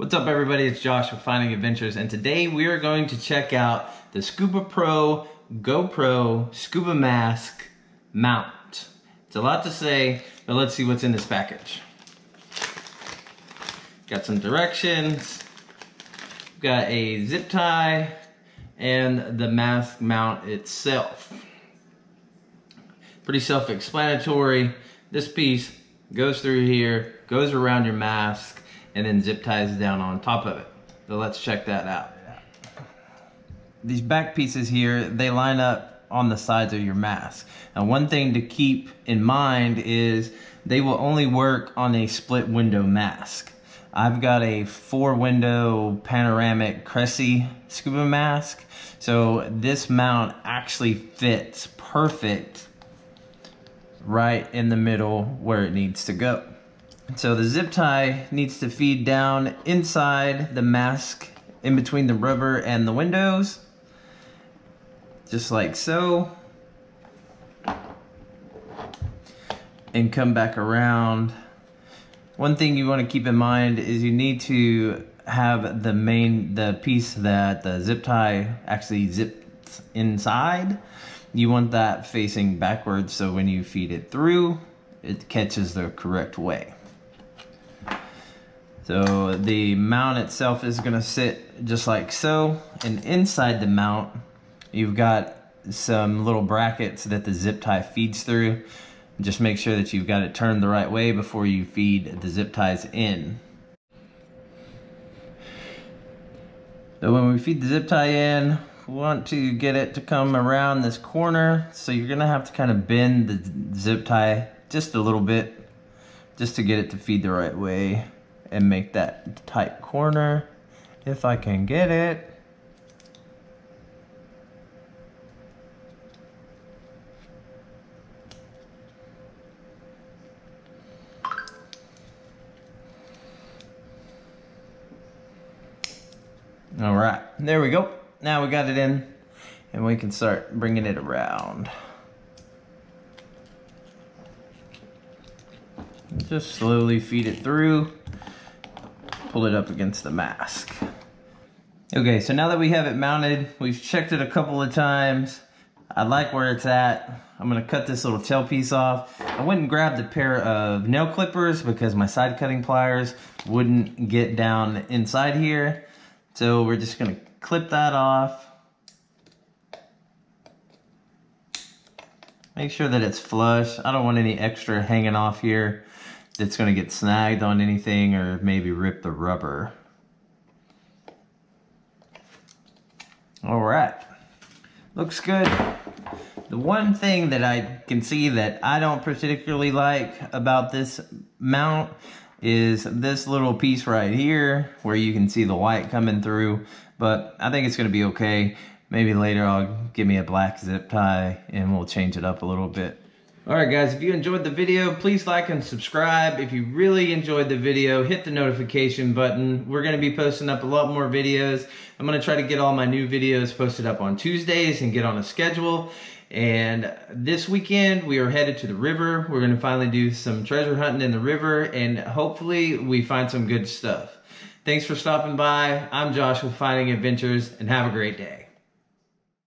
What's up everybody, it's Josh with Finding Adventures, and today we are going to check out the ScubaPro GoPro Scuba Mask Mount. It's a lot to say, but let's see what's in this package. Got some directions, got a zip tie, and the mask mount itself. Pretty self-explanatory. This piece goes through here, goes around your mask, and then zip ties down on top of it. So let's check that out. These back pieces here, they line up on the sides of your mask. Now one thing to keep in mind is they will only work on a split window mask. I've got a 4-window panoramic Cressi scuba mask. So this mount actually fits perfect right in the middle where it needs to go. So the zip tie needs to feed down inside the mask in between the rubber and the windows, just like so, and come back around. One thing you want to keep in mind is you need to have the piece that the zip tie actually zips inside. You want that facing backwards so when you feed it through, it catches the correct way. So the mount itself is going to sit just like so, and inside the mount you've got some little brackets that the zip tie feeds through. Just make sure that you've got it turned the right way before you feed the zip ties in. So when we feed the zip tie in, we want to get it to come around this corner, so you're going to have to kind of bend the zip tie just a little bit just to get it to feed the right way and make that tight corner, if I can get it. All right, there we go. Now we got it in, and we can start bringing it around. Just slowly feed it through. Pull it up against the mask. Okay, so now that we have it mounted, we've checked it a couple of times. I like where it's at. I'm gonna cut this little tail piece off. I went and grabbed a pair of nail clippers because my side cutting pliers wouldn't get down inside here. So we're just gonna clip that off. Make sure that it's flush. I don't want any extra hanging off here that's going to get snagged on anything or maybe rip the rubber. All right, looks good. The one thing that I can see that I don't particularly like about this mount is this little piece right here where you can see the white coming through, but I think it's going to be okay. Maybe later I'll give me a black zip tie and we'll change it up a little bit. Alright guys, if you enjoyed the video, please like and subscribe. If you really enjoyed the video, hit the notification button. We're going to be posting up a lot more videos. I'm going to try to get all my new videos posted up on Tuesdays and get on a schedule. And this weekend, we are headed to the river. We're going to finally do some treasure hunting in the river, and hopefully we find some good stuff. Thanks for stopping by. I'm Josh with Finding Adventures, and have a great day.